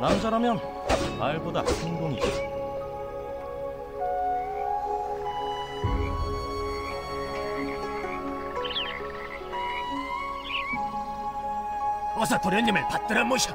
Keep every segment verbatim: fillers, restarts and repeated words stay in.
남자라면 말보다 행동이지. 어서 도련님을 받들어 모셔.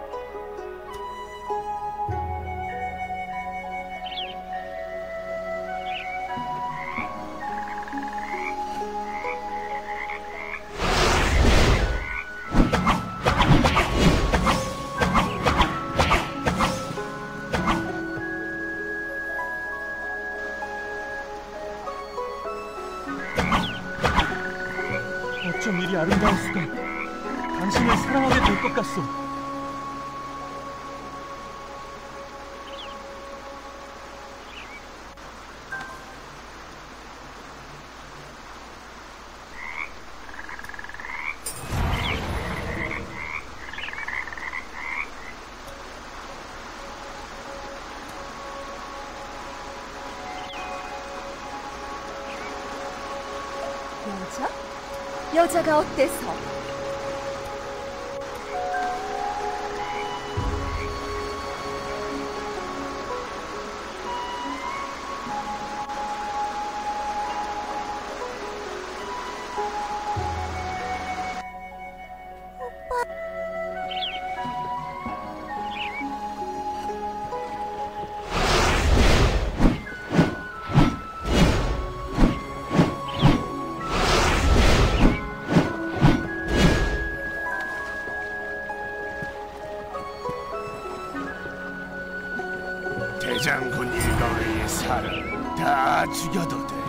어쩜 이리 아름다운 수가 당신을 사랑하게 될 것 같소. 여자? 여자가 어때서? 대장군 일가의 사람 다 죽여도 돼.